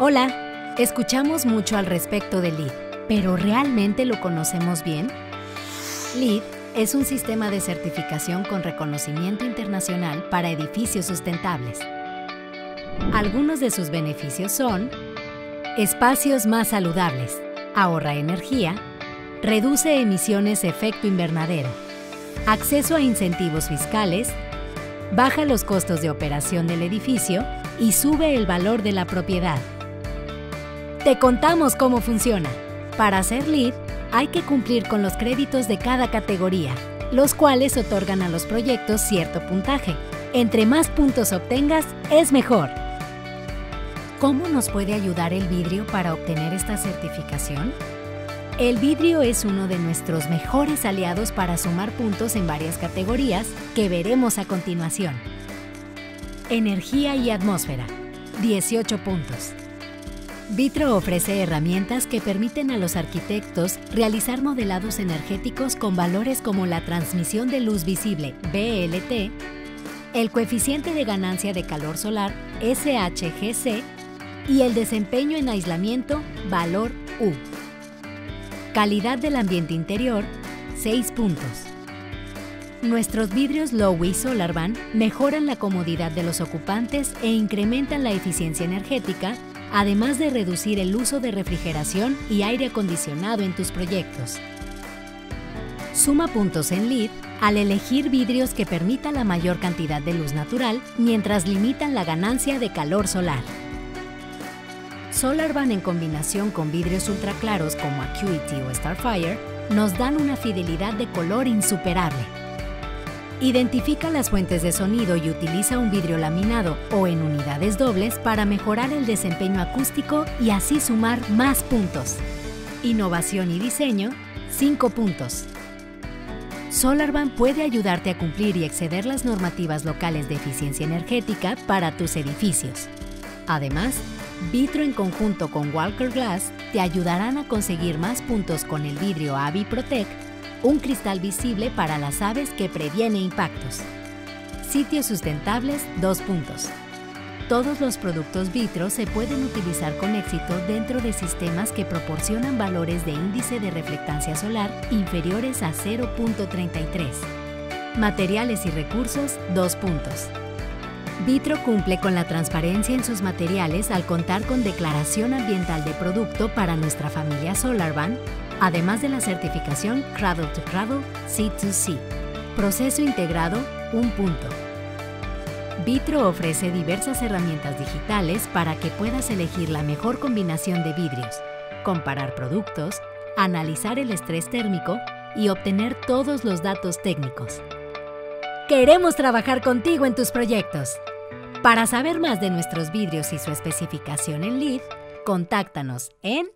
Hola, escuchamos mucho al respecto de LEED, pero ¿realmente lo conocemos bien? LEED es un sistema de certificación con reconocimiento internacional para edificios sustentables. Algunos de sus beneficios son espacios más saludables, ahorra energía, reduce emisiones de efecto invernadero, acceso a incentivos fiscales, baja los costos de operación del edificio y sube el valor de la propiedad. Te contamos cómo funciona. Para ser LEED, hay que cumplir con los créditos de cada categoría, los cuales otorgan a los proyectos cierto puntaje. Entre más puntos obtengas, es mejor. ¿Cómo nos puede ayudar el vidrio para obtener esta certificación? El vidrio es uno de nuestros mejores aliados para sumar puntos en varias categorías que veremos a continuación. Energía y atmósfera, 18 puntos. Vitro ofrece herramientas que permiten a los arquitectos realizar modelados energéticos con valores como la transmisión de luz visible, BLT, el coeficiente de ganancia de calor solar, SHGC, y el desempeño en aislamiento, valor U. Calidad del ambiente interior, 6 puntos. Nuestros vidrios Low-E y Solarban mejoran la comodidad de los ocupantes e incrementan la eficiencia energética, además de reducir el uso de refrigeración y aire acondicionado en tus proyectos. Suma puntos en LEED al elegir vidrios que permitan la mayor cantidad de luz natural mientras limitan la ganancia de calor solar. Solarban en combinación con vidrios ultraclaros como Acuity o Starfire nos dan una fidelidad de color insuperable. Identifica las fuentes de sonido y utiliza un vidrio laminado o en unidades dobles para mejorar el desempeño acústico y así sumar más puntos. Innovación y diseño, 5 puntos. Solarban puede ayudarte a cumplir y exceder las normativas locales de eficiencia energética para tus edificios. Además, Vitro en conjunto con Walker Glass te ayudarán a conseguir más puntos con el vidrio AviProtect, un cristal visible para las aves que previene impactos. Sitios sustentables, 2 puntos. Todos los productos Vitro se pueden utilizar con éxito dentro de sistemas que proporcionan valores de índice de reflectancia solar inferiores a 0.33. Materiales y recursos, 2 puntos. Vitro cumple con la transparencia en sus materiales al contar con declaración ambiental de producto para nuestra familia Solarban, además de la certificación Cradle to Cradle C2C. Proceso integrado, 1 punto. Vitro ofrece diversas herramientas digitales para que puedas elegir la mejor combinación de vidrios, comparar productos, analizar el estrés térmico y obtener todos los datos técnicos. ¡Queremos trabajar contigo en tus proyectos! Para saber más de nuestros vidrios y su especificación en LEED, contáctanos en